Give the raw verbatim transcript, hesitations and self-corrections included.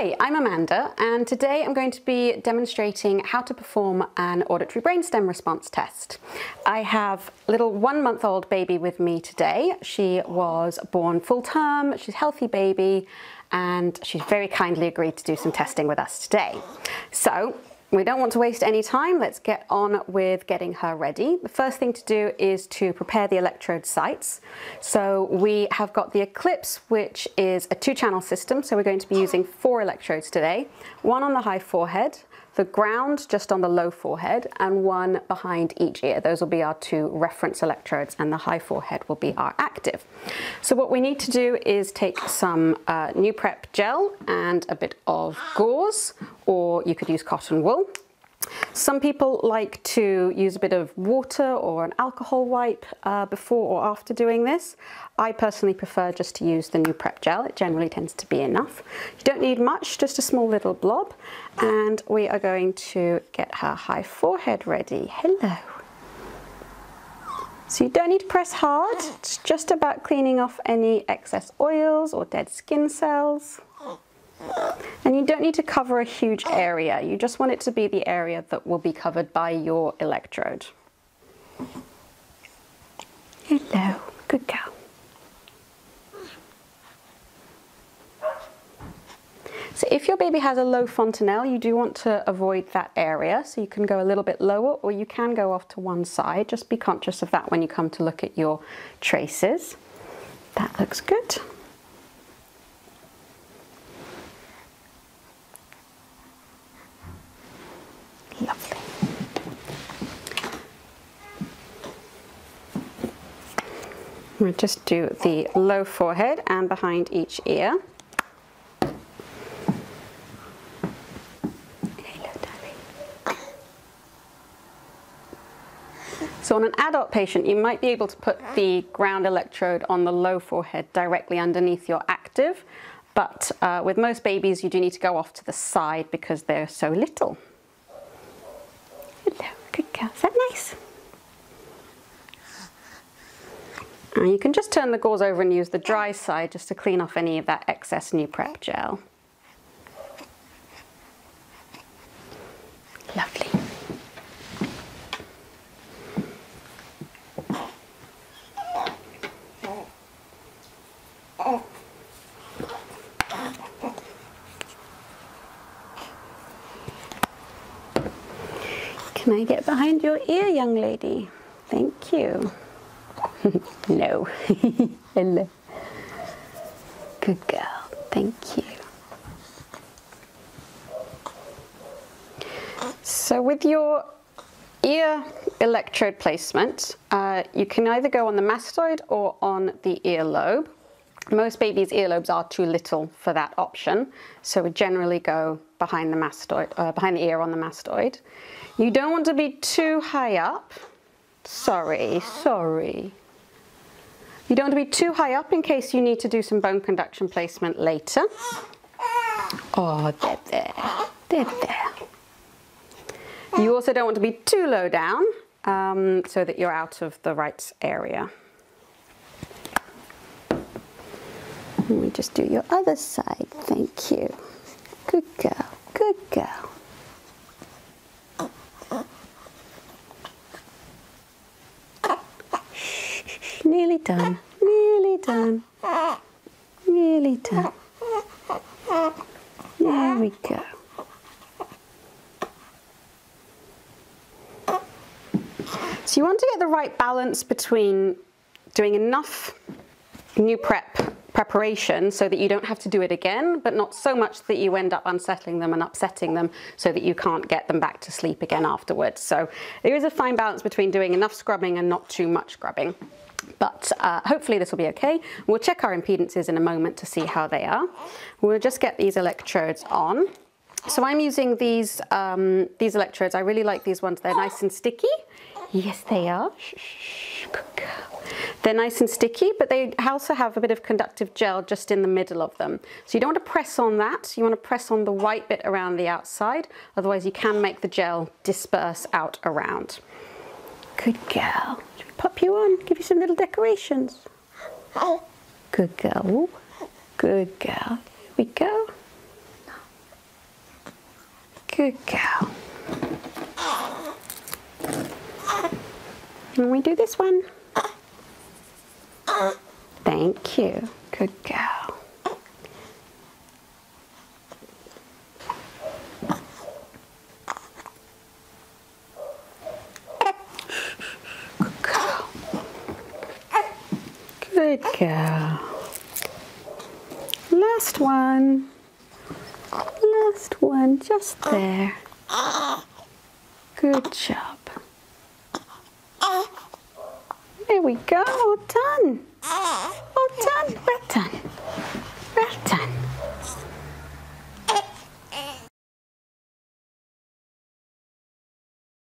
Hi, I'm Amanda, and today I'm going to be demonstrating how to perform an auditory brainstem response test. I have a little one month old baby with me today. She was born full term, she's a healthy baby, and she's very kindly agreed to do some testing with us today. So we don't want to waste any time. Let's get on with getting her ready. The first thing to do is to prepare the electrode sites. So we have got the Eclipse, which is a two channel system. So we're going to be using four electrodes today, one on the high forehead, the ground just on the low forehead, and one behind each ear. Those will be our two reference electrodes, and the high forehead will be our active. So what we need to do is take some uh, Nuprep gel and a bit of gauze, or you could use cotton wool. Some people like to use a bit of water or an alcohol wipe uh, before or after doing this. I personally prefer just to use the Nuprep gel. It generally tends to be enough. You don't need much, just a small little blob. And we are going to get her high forehead ready. Hello. So you don't need to press hard. It's just about cleaning off any excess oils or dead skin cells. And you don't need to cover a huge area. You just want it to be the area that will be covered by your electrode. Hello, good girl. So if your baby has a low fontanelle, you do want to avoid that area. So you can go a little bit lower, or you can go off to one side. Just be conscious of that when you come to look at your traces. That looks good. Lovely. We'll just do the low forehead and behind each ear. Hello, darling. So on an adult patient, you might be able to put the ground electrode on the low forehead directly underneath your active, but uh, with most babies you do need to go off to the side because they're so little. Hello, good girl. Is that nice? And you can just turn the gauze over and use the dry side just to clean off any of that excess Nuprep gel. Lovely. Can I get behind your ear, young lady? Thank you. No. Hello. Good girl. Thank you. So with your ear electrode placement, uh, you can either go on the mastoid or on the earlobe. Most babies' earlobes are too little for that option, so we generally go behind the mastoid, uh, behind the ear on the mastoid. You don't want to be too high up. Sorry, sorry. You don't want to be too high up in case you need to do some bone conduction placement later. Oh, there, there, there, there. You also don't want to be too low down, um, so that you're out of the right area. And we just do your other side, thank you. Good girl, good girl. Shh, nearly done, nearly done, nearly done. There we go. So you want to get the right balance between doing enough Nuprep preparation so that you don't have to do it again, but not so much that you end up unsettling them and upsetting them so that you can't get them back to sleep again afterwards. So there is a fine balance between doing enough scrubbing and not too much scrubbing, but uh, hopefully this will be okay. We'll check our impedances in a moment to see how they are. We'll just get these electrodes on. So I'm using these um, these electrodes. I really like these ones. They're nice and sticky. Yes, they are. Shh, shh, good girl. They're nice and sticky, but they also have a bit of conductive gel just in the middle of them. So you don't want to press on that. You want to press on the white bit around the outside. Otherwise you can make the gel disperse out around. Good girl. Should we pop you on? Give you some little decorations. Good girl. Good girl. Here we go. Good girl. And we do this one. Thank you. Good girl. Good girl. Good girl. Last one. Last one, just there. Good job. There we go, all done. All done, we're done.